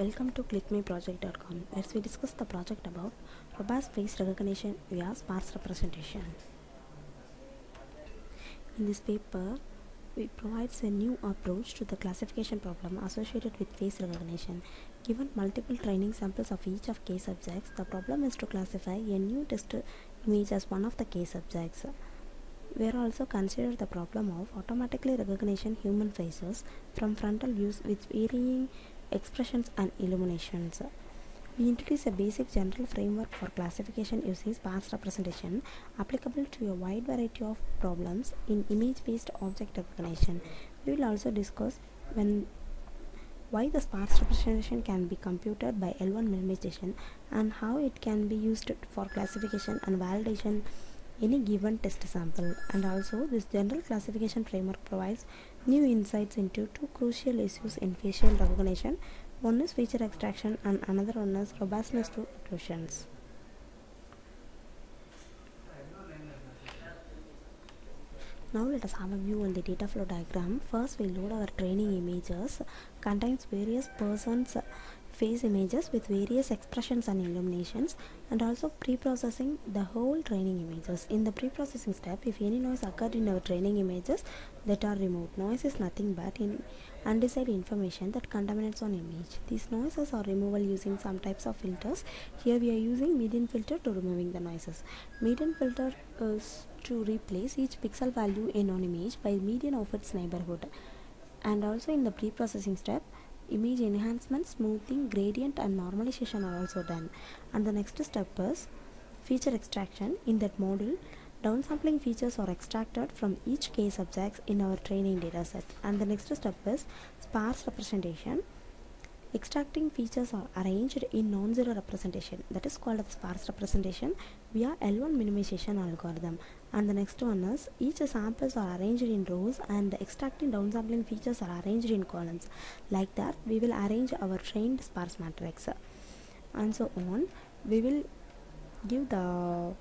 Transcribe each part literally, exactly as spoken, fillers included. Welcome to click my project dot com. Let's we discuss the project about robust face recognition via sparse representation. In this paper, it provides a new approach to the classification problem associated with face recognition. Given multiple training samples of each of case subjects, the problem is to classify a new test image as one of the case subjects. We are also considered the problem of automatically recognition human faces from frontal views with varying expressions and illuminations. We introduce a basic general framework for classification using sparse representation applicable to a wide variety of problems in image-based object recognition. We will also discuss when why the sparse representation can be computed by L one minimization and how it can be used for classification and validation any given test sample. And also, this general classification framework provides new insights into two crucial issues in facial recognition. One is feature extraction and another one is robustness to occlusions. Now let us have a view on the data flow diagram. First, we load our training images, contains various persons' face images with various expressions and illuminations, and also pre-processing the whole training images. In the pre-processing step, if any noise occurred in our training images, that are removed. Noise is nothing but in undecided information that contaminates on image. These noises are removal using some types of filters. Here we are using median filter to removing the noises. Median filter is to replace each pixel value in an image by median of its neighborhood. And also in the pre-processing step, image enhancement, smoothing, gradient and normalization are also done. And the next step is feature extraction. In that model, downsampling features are extracted from each case subjects in our training dataset. And the next step is sparse representation. Extracting features are arranged in non-zero representation, that is called as sparse representation, via L one minimization algorithm. And the next one is each samples are arranged in rows and extracting downsampling features are arranged in columns. Like that, we will arrange our trained sparse matrix. And so on, we will give the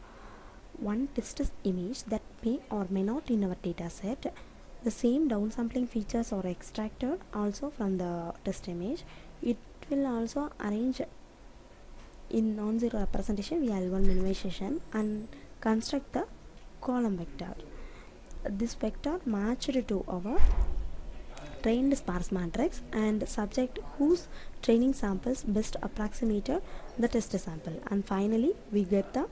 one test image that may or may not in our data set. The same downsampling features are extracted also from the test image. It will also arrange in non-zero representation via L one minimization and construct the column vector. This vector matched to our trained sparse matrix and subject whose training samples best approximated the test sample. And finally, we get the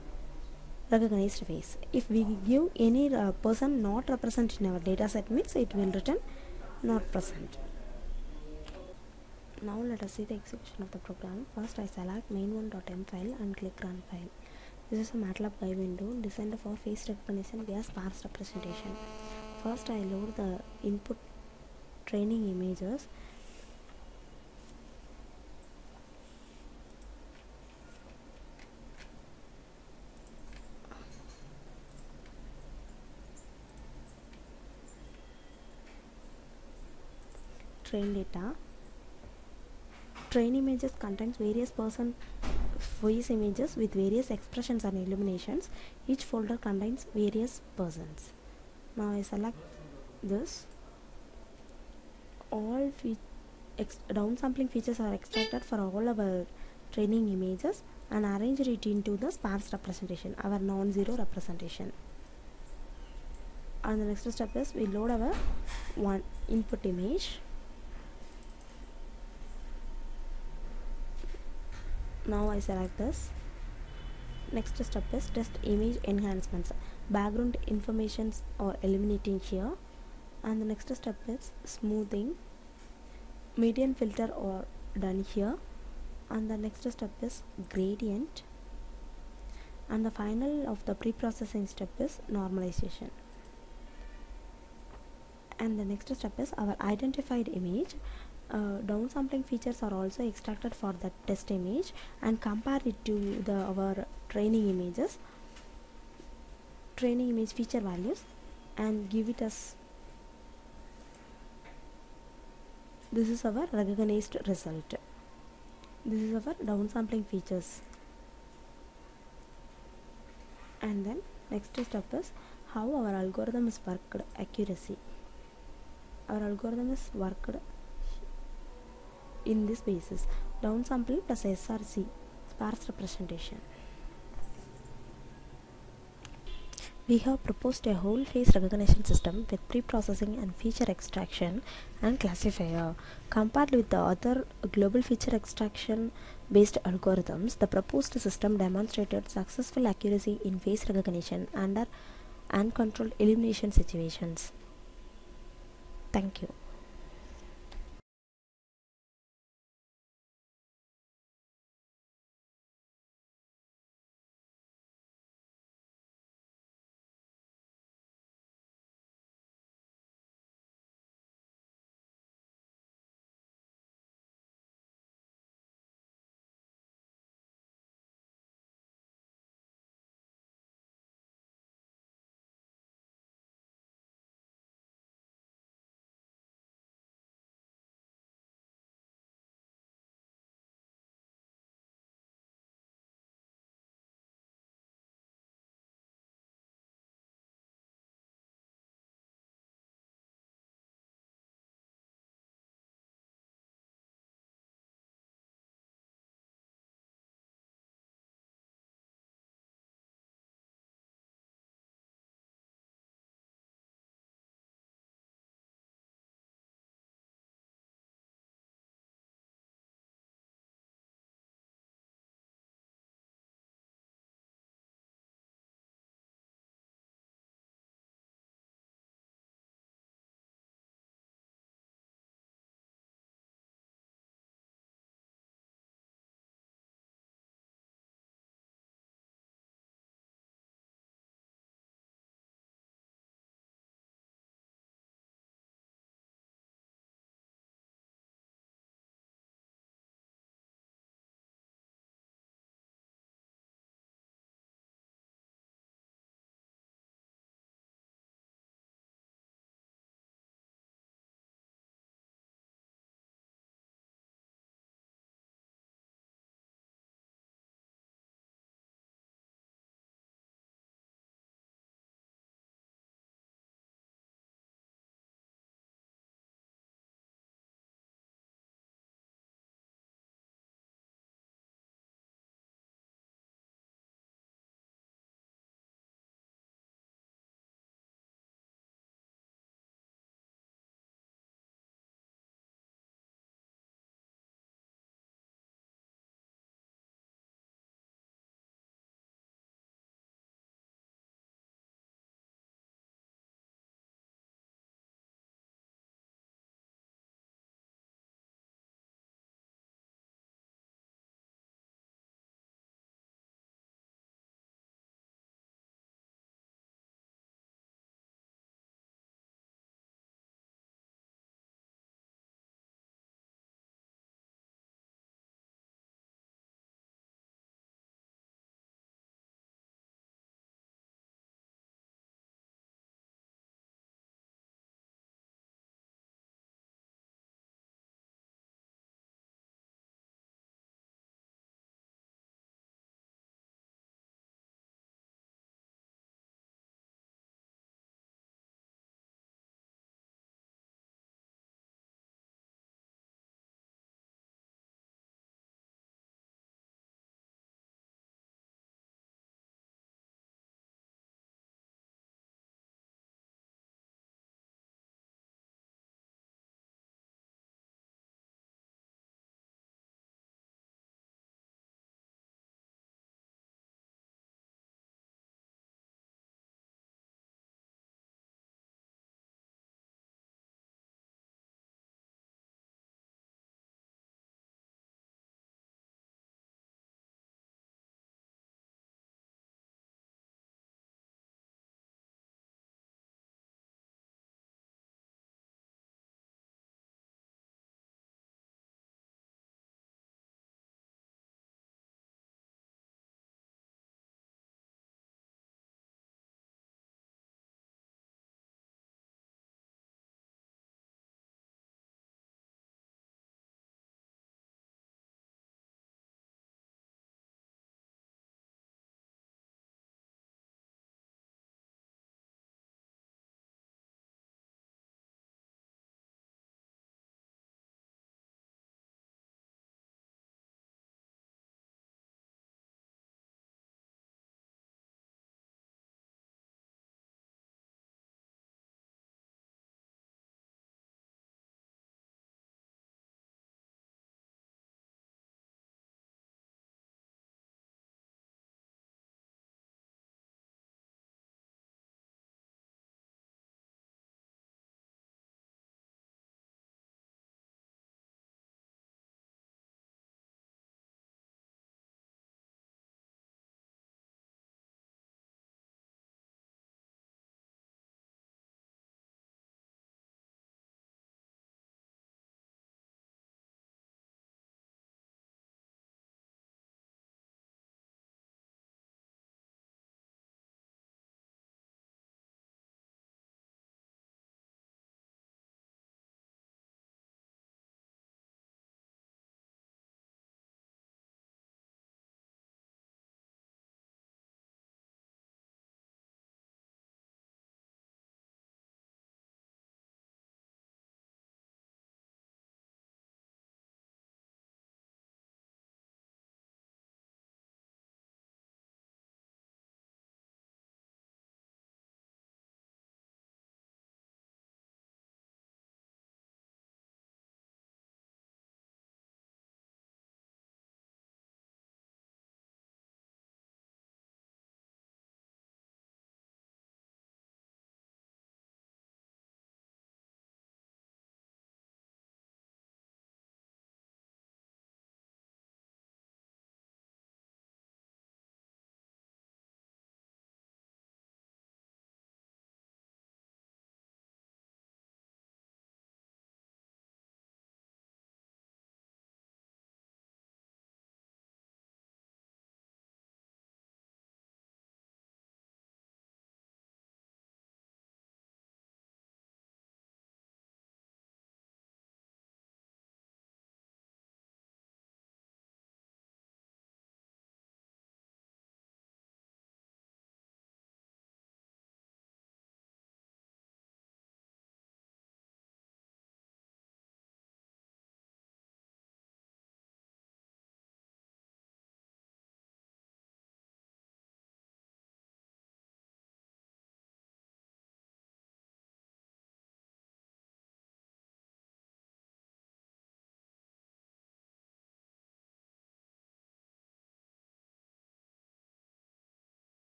recognized face. If we give any uh, person not represented in our data set, means it will return not present. Now let us see the execution of the program. First, I select main one dot m file and click run file. This is a MATLAB guide window designed for face recognition via sparse representation. First, I load the input training images. Train data. Train images contains various person face images with various expressions and illuminations. Each folder contains various persons. Now I select this. All fe downsampling features are extracted for all our training images and arranged it into the sparse representation, our non-zero representation. And the next step is we load our one input image. Now I select this. Next step is test image enhancements. Background informations are eliminating here. And the next step is smoothing. Median filter are done here. And the next step is gradient. And the final of the pre-processing step is normalization. And the next step is our identified image. Uh, downsampling features are also extracted for the test image and compare it to the our training images, training image feature values, and give it as this is our recognized result. This is our downsampling features. And then next step is how our algorithm is worked accuracy. Our algorithm is worked in this basis. downsample plus S R C, sparse representation. We have proposed a whole face recognition system with pre-processing and feature extraction and classifier. Compared with the other global feature extraction based algorithms, the proposed system demonstrated successful accuracy in face recognition under uncontrolled elimination situations. Thank you.